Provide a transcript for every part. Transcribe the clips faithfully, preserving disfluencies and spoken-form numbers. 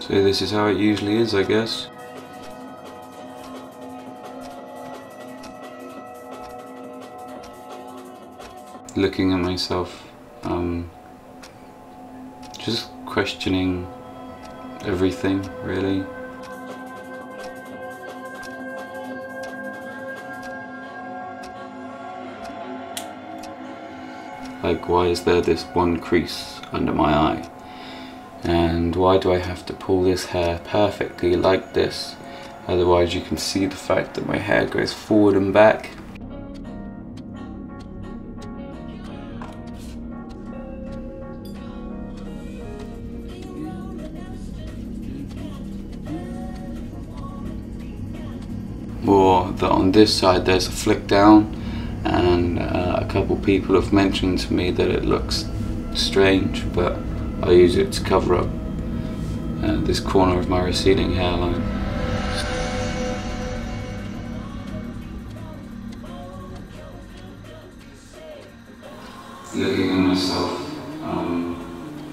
So this is how it usually is, I guess. Looking at myself, um, just questioning everything, really. Like, why is there this one crease under my eye? And why do I have to pull this hair perfectly like this? Otherwise you can see the fact that my hair goes forward and back. Or that on this side there's a flick down, and uh, a couple people have mentioned to me that it looks strange, but I use it to cover up uh, this corner of my receding hairline. Looking at myself, um,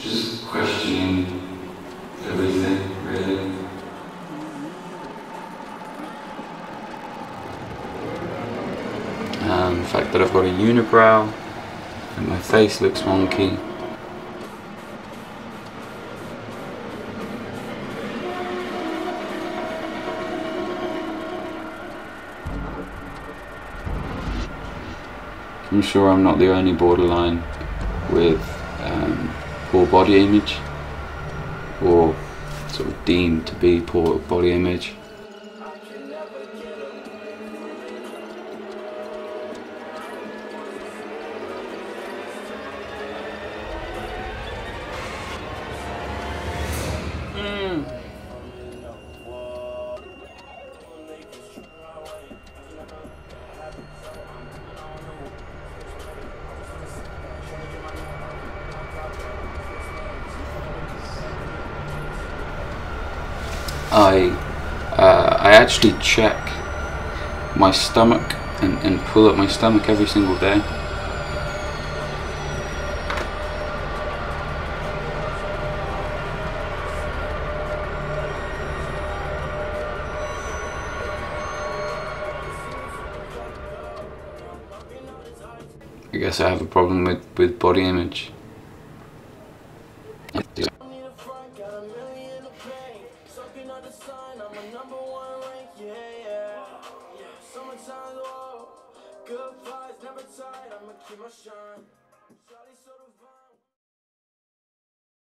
just questioning everything, really. Um, the fact that I've got a unibrow and my face looks wonky. I'm sure I'm not the only borderline with um, poor body image, or sort of deemed to be poor body image. Mm. I, uh, I actually check my stomach and, and pull up my stomach every single day. I guess I have a problem with, with body image. Good vibes, never tired, I'ma keep my shine.